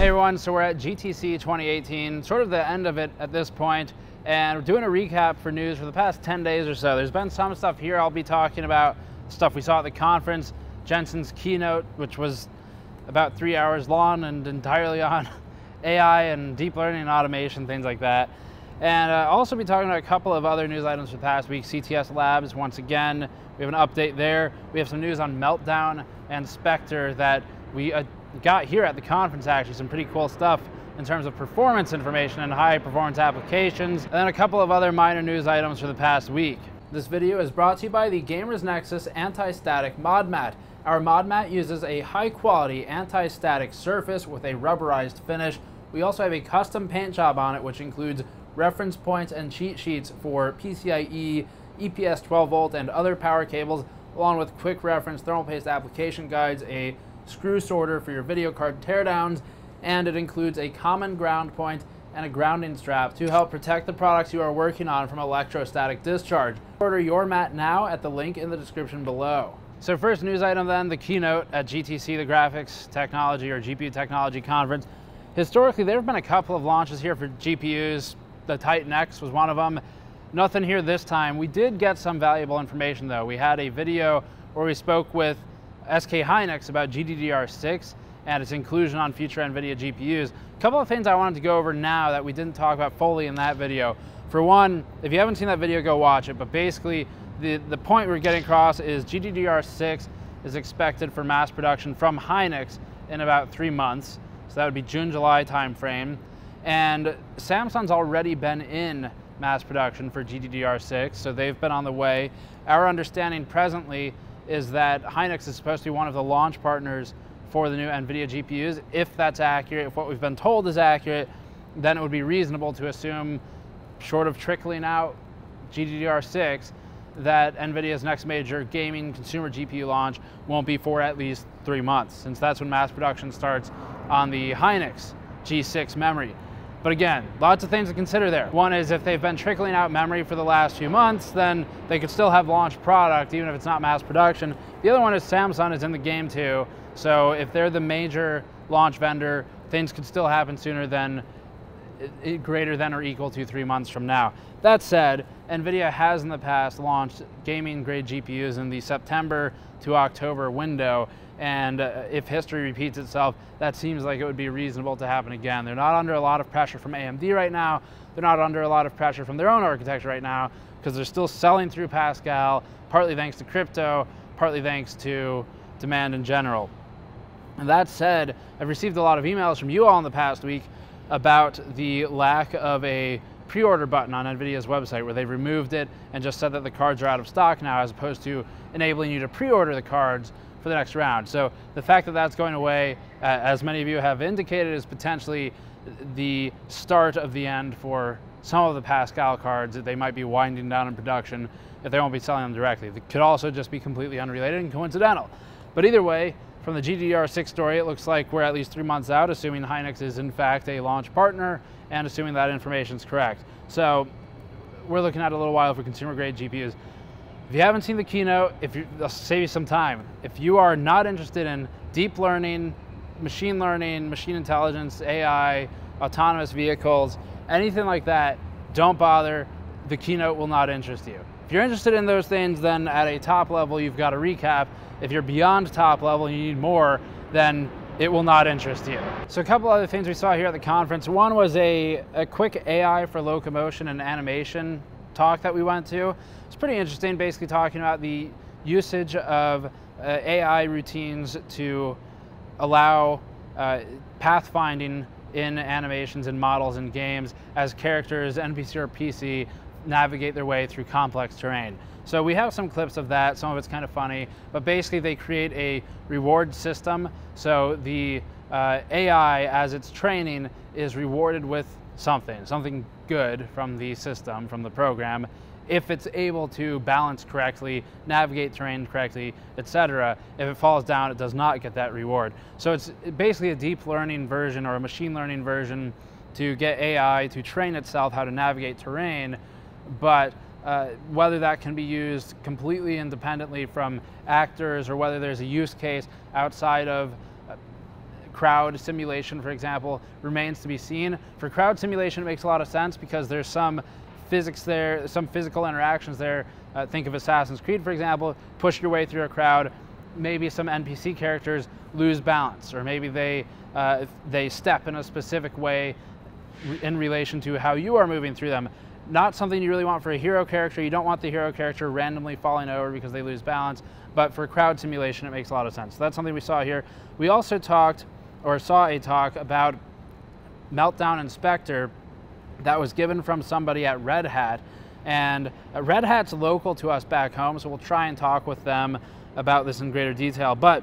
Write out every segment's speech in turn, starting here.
Hey everyone, so we're at GTC 2018, sort of the end of it at this point, and we're doing a recap for news for the past 10 days or so. There's been some stuff here I'll be talking about, stuff we saw at the conference, Jensen's keynote, which was about 3 hours long and entirely on AI and deep learning and automation, things like that. And I'll also be talking about a couple of other news items for the past week. CTS Labs, once again, we have an update there. We have some news on Meltdown and Spectre that we got here at the conference, actually, some pretty cool stuff in terms of performance information and high performance applications, and then a couple of other minor news items for the past week. This video is brought to you by the Gamers Nexus anti-static mod mat. Our mod mat uses a high quality anti-static surface with a rubberized finish. We also have a custom paint job on it, which includes reference points and cheat sheets for PCIe, EPS 12 volt and other power cables, along with quick reference thermal paste application guides, a screw sorter for your video card teardowns, and it includes a common ground point and a grounding strap to help protect the products you are working on from electrostatic discharge. Order your mat now at the link in the description below. So first news item then, the keynote at GTC, the Graphics Technology or GPU Technology Conference. Historically, there have been a couple of launches here for GPUs. The Titan X was one of them. Nothing here this time. We did get some valuable information though. We had a video where we spoke with SK Hynix about GDDR6 and its inclusion on future NVIDIA GPUs. A couple of things I wanted to go over now that we didn't talk about fully in that video. For one, if you haven't seen that video, go watch it, but basically the point we're getting across is GDDR6 is expected for mass production from Hynix in about 3 months. So that would be June, July timeframe. And Samsung's already been in mass production for GDDR6, so they've been on the way. Our understanding presently is that Hynix is supposed to be one of the launch partners for the new NVIDIA GPUs. If that's accurate, if what we've been told is accurate, then it would be reasonable to assume, short of trickling out GDDR6, that NVIDIA's next major gaming consumer GPU launch won't be for at least 3 months, since that's when mass production starts on the Hynix G6 memory. But again, lots of things to consider there. One is if they've been trickling out memory for the last few months, then they could still have launch product, even if it's not mass production. The other one is Samsung is in the game too. So if they're the major launch vendor, things could still happen sooner than, greater than or equal to 3 months from now. That said, NVIDIA has in the past launched gaming grade GPUs in the September to October window. And if history repeats itself, that seems like it would be reasonable to happen again. They're not under a lot of pressure from AMD right now. They're not under a lot of pressure from their own architecture right now because they're still selling through Pascal, partly thanks to crypto, partly thanks to demand in general. And that said, I've received a lot of emails from you all in the past week about the lack of a pre-order button on NVIDIA's website where they've removed it and just said that the cards are out of stock now as opposed to enabling you to pre-order the cards for the next round. So the fact that that's going away, as many of you have indicated, is potentially the start of the end for some of the Pascal cards that they might be winding down in production if they won't be selling them directly. It could also just be completely unrelated and coincidental. But either way, from the GDDR6 story, it looks like we're at least 3 months out, assuming Hynix is in fact a launch partner and assuming that information is correct. So we're looking at a little while for consumer grade GPUs. If you haven't seen the keynote, I'll save you some time. If you are not interested in deep learning, machine intelligence, AI, autonomous vehicles, anything like that, don't bother. The keynote will not interest you. If you're interested in those things, then at a top level, you've got a recap. If you're beyond top level and you need more, then it will not interest you. So a couple other things we saw here at the conference. One was a quick AI for locomotion and animation talk that we went to. It's pretty interesting, basically talking about the usage of AI routines to allow pathfinding in animations and models and games as characters, NPC or PC, navigate their way through complex terrain. So we have some clips of that. Some of it's kind of funny, but basically they create a reward system. So the AI, as it's training, is rewarded with something good from the system, from the program, if it's able to balance correctly, navigate terrain correctly, etc. If it falls down, it does not get that reward. So it's basically a deep learning version or a machine learning version to get AI to train itself how to navigate terrain, but whether that can be used completely independently from actors or whether there's a use case outside of crowd simulation, for example, remains to be seen. For crowd simulation, it makes a lot of sense because there's some physics there, some physical interactions there. Think of Assassin's Creed, for example, push your way through a crowd. Maybe some NPC characters lose balance, or maybe they step in a specific way in relation to how you are moving through them. Not something you really want for a hero character. You don't want the hero character randomly falling over because they lose balance, but for crowd simulation, it makes a lot of sense. So that's something we saw here. We also saw a talk about Meltdown and Spectre that was given from somebody at Red Hat, and Red Hat's local to us back home, so we'll try and talk with them about this in greater detail. But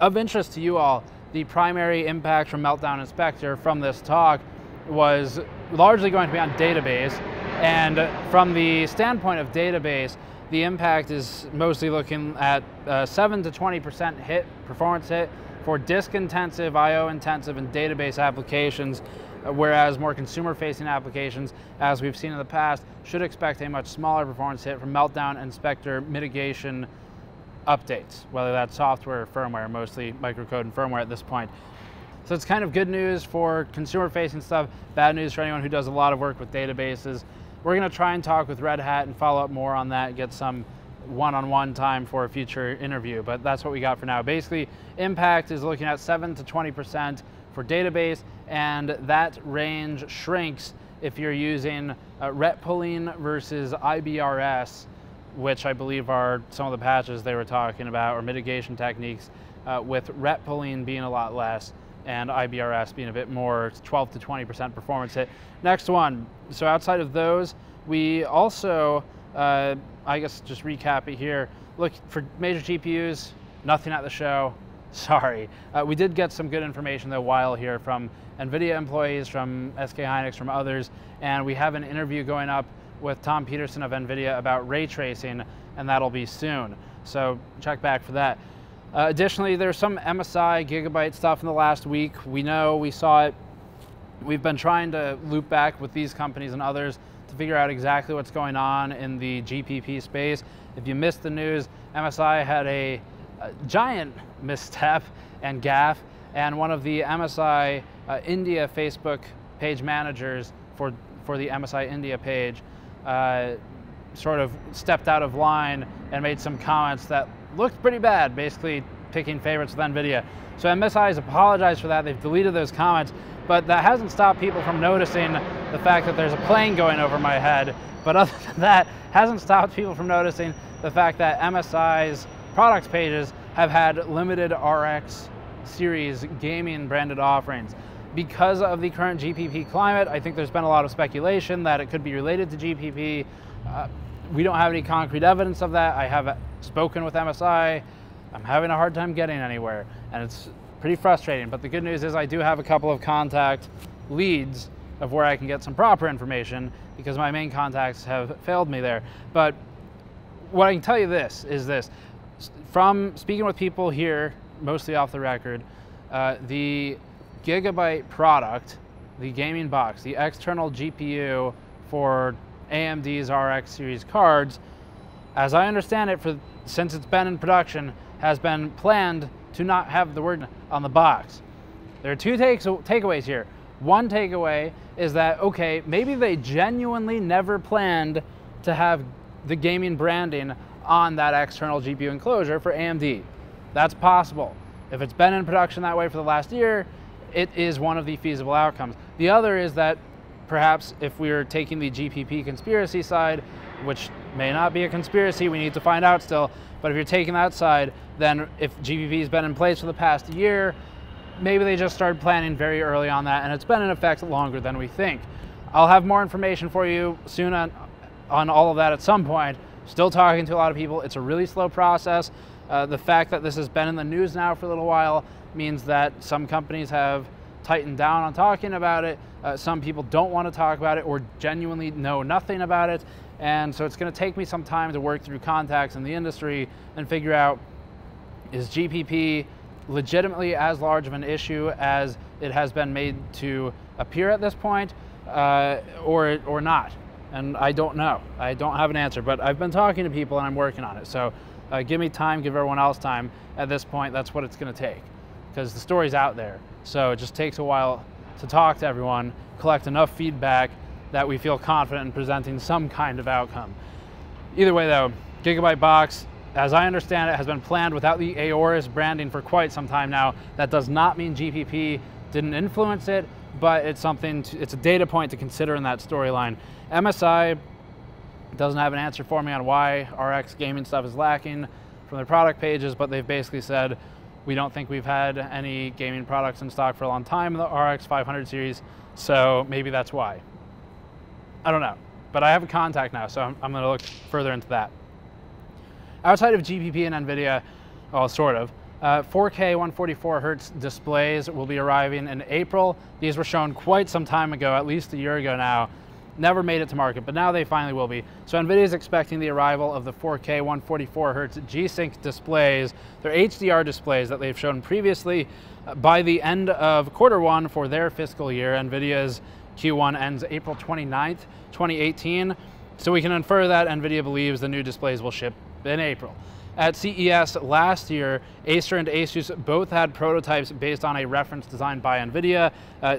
of interest to you all, the primary impact from Meltdown and Spectre from this talk was largely going to be on database. And from the standpoint of database, the impact is mostly looking at 7 to 20% hit, performance hit, for disk-intensive, I/O-intensive, and database applications, whereas more consumer-facing applications, as we've seen in the past, should expect a much smaller performance hit from Meltdown and Spectre mitigation updates, whether that's software or firmware, mostly microcode and firmware at this point. So it's kind of good news for consumer-facing stuff, bad news for anyone who does a lot of work with databases. We're going to try and talk with Red Hat and follow up more on that, get some one-on-one time for a future interview, but that's what we got for now. Basically, impact is looking at 7 to 20% for database, and that range shrinks if you're using retpoling versus IBRS, which I believe are some of the patches they were talking about, or mitigation techniques, with retpoling being a lot less and IBRS being a bit more, 12 to 20% performance hit. Next one, so outside of those, we also, I guess just recap it here, look for major GPUs, nothing at the show, sorry. We did get some good information though while here from NVIDIA employees, from SK Hynix, from others, and we have an interview going up with Tom Peterson of NVIDIA about ray tracing, and that'll be soon. So check back for that. Additionally, there's some MSI Gigabyte stuff in the last week. We know, we saw it. We've been trying to loop back with these companies and others to figure out exactly what's going on in the GPP space. If you missed the news, MSI had a giant misstep and gaffe, and one of the MSI India Facebook page managers for the MSI India page sort of stepped out of line and made some comments that looked pretty bad, basically picking favorites with NVIDIA. So MSI has apologized for that. They've deleted those comments, but that hasn't stopped people from noticing the fact that there's a plane going over my head. But other than that, hasn't stopped people from noticing the fact that MSI's products pages have had limited RX series gaming branded offerings. Because of the current GPP climate, I think there's been a lot of speculation that it could be related to GPP. We don't have any concrete evidence of that. I have spoken with MSI. I'm having a hard time getting anywhere, and it's pretty frustrating. But the good news is I do have a couple of contact leads of where I can get some proper information, because my main contacts have failed me there. But what I can tell you this is this. From speaking with people here, mostly off the record, the Gigabyte product, the gaming box, the external GPU for AMD's RX series cards, as I understand it, since it's been in production, has been planned to not have the word on the box. There are two takeaways here. One takeaway is that, okay, maybe they genuinely never planned to have the gaming branding on that external GPU enclosure for AMD. That's possible. If it's been in production that way for the last year, it is one of the feasible outcomes. The other is that perhaps if we're taking the GPP conspiracy side, which may not be a conspiracy, we need to find out still, but if you're taking that side, then if GPP has been in place for the past year, maybe they just started planning very early on that, and it's been in effect longer than we think. I'll have more information for you soon on all of that at some point. Still talking to a lot of people. It's a really slow process. The fact that this has been in the news now for a little while means that some companies have tightened down on talking about it. Some people don't want to talk about it or genuinely know nothing about it. And so it's going to take me some time to work through contacts in the industry and figure out, is GPP legitimately as large of an issue as it has been made to appear at this point, or not? And I don't know. I don't have an answer, but I've been talking to people and I'm working on it. So give me time, give everyone else time. At this point, that's what it's going to take, because the story's out there. So it just takes a while to talk to everyone, collect enough feedback that we feel confident in presenting some kind of outcome. Either way though, Gigabyte Box, as I understand it, has been planned without the Aorus branding for quite some time now. That does not mean GPP didn't influence it, but it's something, it's a data point to consider in that storyline. MSI doesn't have an answer for me on why RX gaming stuff is lacking from their product pages, but they've basically said, we don't think we've had any gaming products in stock for a long time in the RX 500 series, so maybe that's why. I don't know, but I have a contact now, so I'm gonna look further into that. Outside of GPP and NVIDIA, well, sort of, 4K 144Hz displays will be arriving in April. These were shown quite some time ago, at least a year ago now. Never made it to market, but now they finally will be. So NVIDIA is expecting the arrival of the 4K 144Hz G-Sync displays, their HDR displays that they've shown previously, by the end of quarter one for their fiscal year. NVIDIA's Q1 ends April 29th, 2018. So we can infer that NVIDIA believes the new displays will ship in April. At CES last year, Acer and ASUS both had prototypes based on a reference designed by NVIDIA.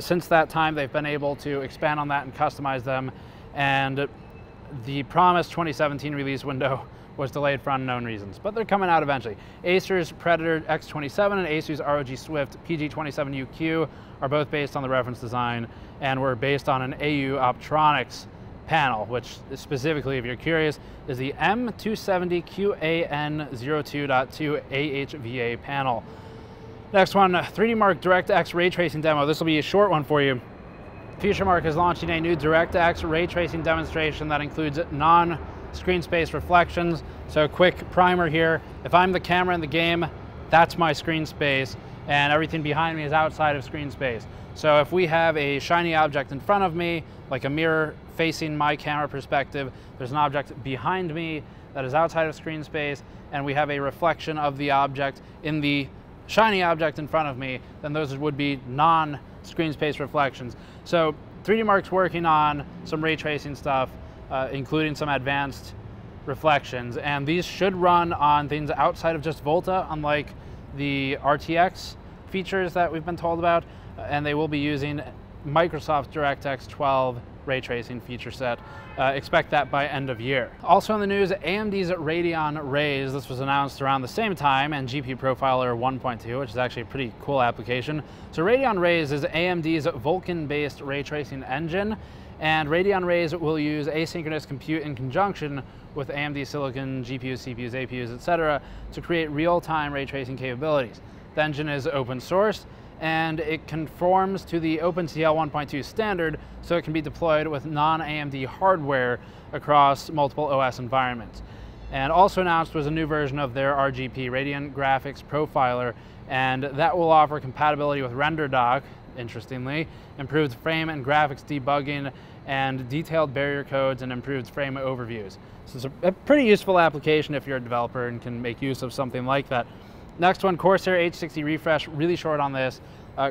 Since that time, they've been able to expand on that and customize them. And the promised 2017 release window was delayed for unknown reasons, but they're coming out eventually. Acer's Predator X27 and Asus ROG Swift PG27UQ are both based on the reference design and were based on an AU Optronics panel, which specifically, if you're curious, is the M270QAN02.2 AHVA panel. Next one, 3D Mark DirectX Ray Tracing Demo. This will be a short one for you. FutureMark is launching a new DirectX Ray Tracing demonstration that includes non-screen space reflections. So quick primer here. If I'm the camera in the game, that's my screen space, and everything behind me is outside of screen space. So if we have a shiny object in front of me, like a mirror facing my camera perspective, there's an object behind me that is outside of screen space, and we have a reflection of the object in the shiny object in front of me, then those would be non-screen space reflections. So 3D Mark's working on some ray tracing stuff, including some advanced reflections, and these should run on things outside of just Volta, unlike the RTX features that we've been told about, and they will be using Microsoft's DirectX 12 ray tracing feature set. Expect that by end of year. Also in the news, AMD's Radeon Rays, this was announced around the same time, and GPU Profiler 1.2, which is actually a pretty cool application. So Radeon Rays is AMD's Vulkan-based ray tracing engine, and Radeon Rays will use asynchronous compute in conjunction with AMD silicon, GPUs, CPUs, APUs, etc., to create real-time ray tracing capabilities. The engine is open source, and it conforms to the OpenCL 1.2 standard, so it can be deployed with non-AMD hardware across multiple OS environments. And also announced was a new version of their RGP, Radeon Graphics Profiler, and that will offer compatibility with RenderDoc, interestingly, improved frame and graphics debugging, and detailed barrier codes and improved frame overviews. So it's a pretty useful application if you're a developer and can make use of something like that. Next one, Corsair H60 refresh, really short on this.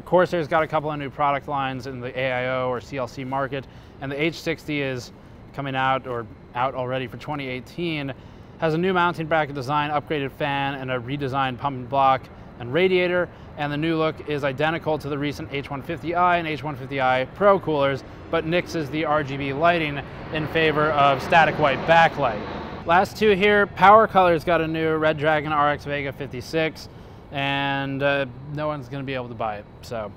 Corsair's got a couple of new product lines in the AIO or CLC market, and the H60 is coming out or out already for 2018. Has a new mounting bracket design, upgraded fan, and a redesigned pump and block and radiator, and the new look is identical to the recent H150i and H150i Pro coolers, but nixes the RGB lighting in favor of static white backlight. Last two here, Power Color's got a new Red Dragon RX Vega 56, and no one's gonna be able to buy it, so.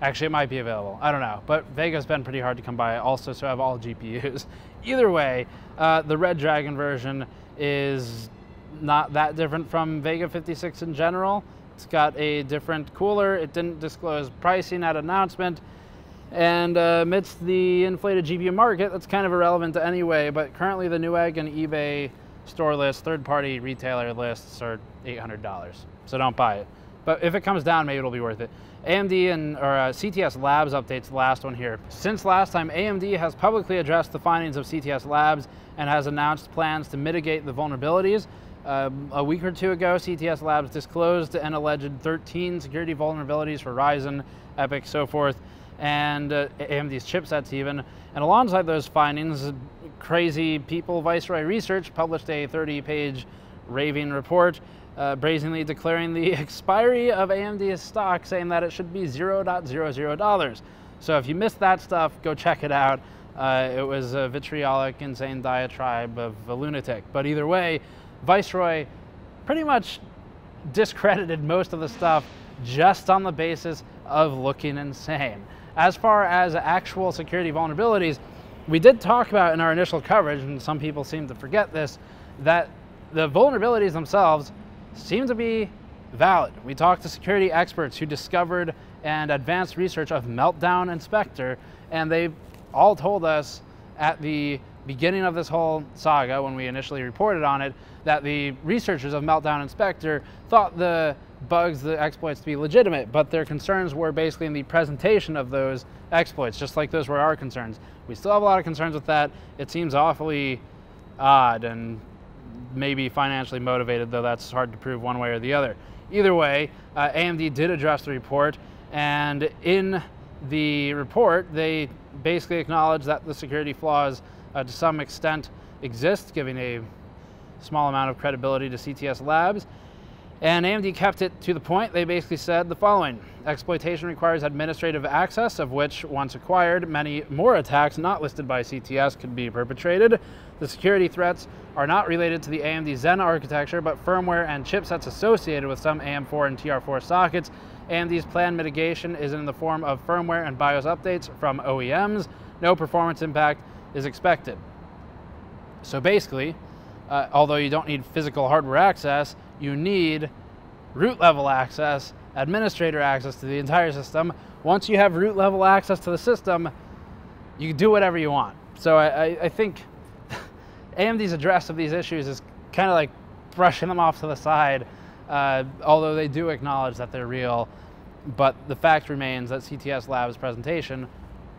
Actually, it might be available, I don't know, but Vega's been pretty hard to come by also, so I have all GPUs. Either way, the Red Dragon version is not that different from Vega 56 in general. It's got a different cooler. It didn't disclose pricing at announcement. And amidst the inflated GPU market, that's kind of irrelevant anyway, but currently the Newegg and eBay store lists, third-party retailer lists are $800, so don't buy it. But if it comes down, maybe it'll be worth it. AMD and CTS Labs updates, the last one here. Since last time, AMD has publicly addressed the findings of CTS Labs and has announced plans to mitigate the vulnerabilities. A week or two ago, CTS Labs disclosed an alleged 13 security vulnerabilities for Ryzen, EPYC, so forth, and AMD's chipsets even. And alongside those findings, crazy people, Viceroy Research, published a 30-page raving report brazenly declaring the expiry of AMD's stock, saying that it should be $0.00. So if you missed that stuff, go check it out. It was a vitriolic, insane diatribe of a lunatic. But either way, Viceroy pretty much discredited most of the stuff just on the basis of looking insane. As far as actual security vulnerabilities, we did talk about in our initial coverage, and some people seem to forget this, that the vulnerabilities themselves seem to be valid. We talked to security experts who discovered and advanced research of Meltdown and Spectre, and they all told us at the beginning of this whole saga, when we initially reported on it, that the researchers of Meltdown and Spectre thought the bugs, the exploits, to be legitimate, but their concerns were basically in the presentation of those exploits, just like those were our concerns. We still have a lot of concerns with that. It seems awfully odd and maybe financially motivated, though that's hard to prove one way or the other. Either way, AMD did address the report, and in the report, they basically acknowledge that the security flaws to some extent exist, giving a small amount of credibility to CTS Labs. And AMD kept it to the point. They basically said the following: exploitation requires administrative access, of which, once acquired, many more attacks not listed by CTS could be perpetrated. The security threats are not related to the AMD Zen architecture, but firmware and chipsets associated with some AM4 and TR4 sockets. AMD's planned mitigation is in the form of firmware and BIOS updates from OEMs. No performance impact is expected. So basically, although you don't need physical hardware access, you need root level access, administrator access to the entire system. Once you have root level access to the system, you can do whatever you want. So I think AMD's address of these issues is kind of like brushing them off to the side, although they do acknowledge that they're real. But the fact remains that CTS Labs' presentation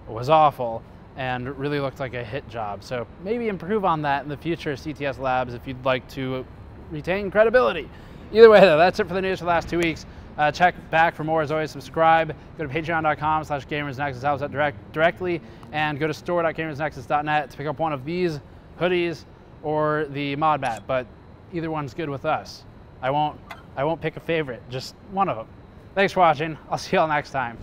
was awful and really looked like a hit job. So maybe improve on that in the future, CTS Labs, if you'd like to retain credibility. Either way, though, that's it for the news for the last 2 weeks. Check back for more. As always, subscribe. Go to patreon.com/GamersNexus, helps out directly, and go to store.gamersnexus.net to pick up one of these hoodies or the mod mat. But either one's good with us. I won't pick a favorite, just one of them. Thanks for watching. I'll see y'all next time.